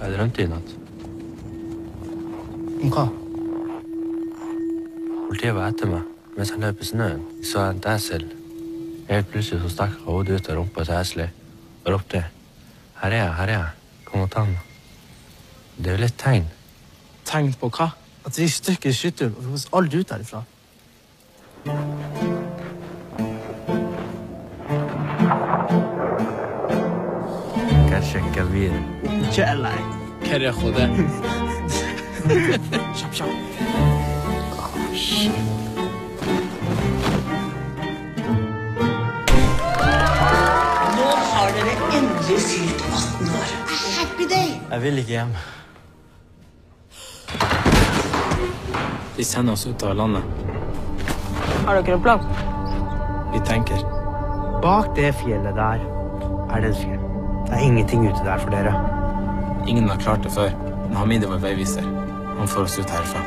Jeg drømte i natt. Om hva? Politiet var etter meg. Mens han løp i snøen, så jeg en esel. Helt plutselig så stakk hodet ut av rumpa til eselen. Og ropte, her er jeg, her er jeg. Kom og ta den. Det er jo litt tegn. Tegn på hva? At vi stykker skytter, og vi må aldri ut derifra. Kanskje en kavir. Kjæle. Kjære hodet. Kjapp, kjapp. Åh, shit. Du er fyrt 18 år. Happy day! Jeg vil ikke hjem. De sender oss ut av landet. Har dere en plan? Vi tenker. Bak det fjellet der er det et fjell. Det er ingenting ute der for dere. Ingen har klart det før, men Hamid var veiviser. Han får oss ut herfra.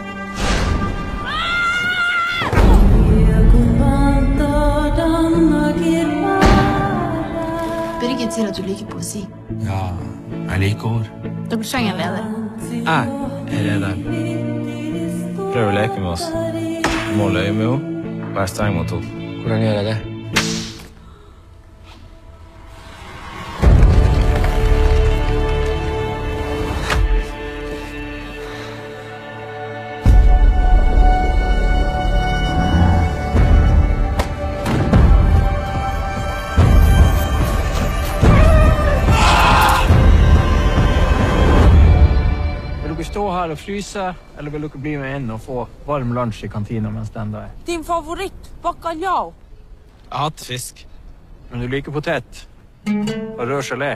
Birgit sier at du liker poesi. Ja, jeg liker ord. Dere trenger en leder. Jeg er leder. Prøv å leke med oss. Du må løye med henne. Vær streng mot henne. Hvordan gjør jeg det? Stå her og fryse, eller vil dere bli med inn og få varm lunsj i kantina mens den der er? Din favoritt, bacalhau. Jeg hatt fisk, men du liker potet og rød gelé.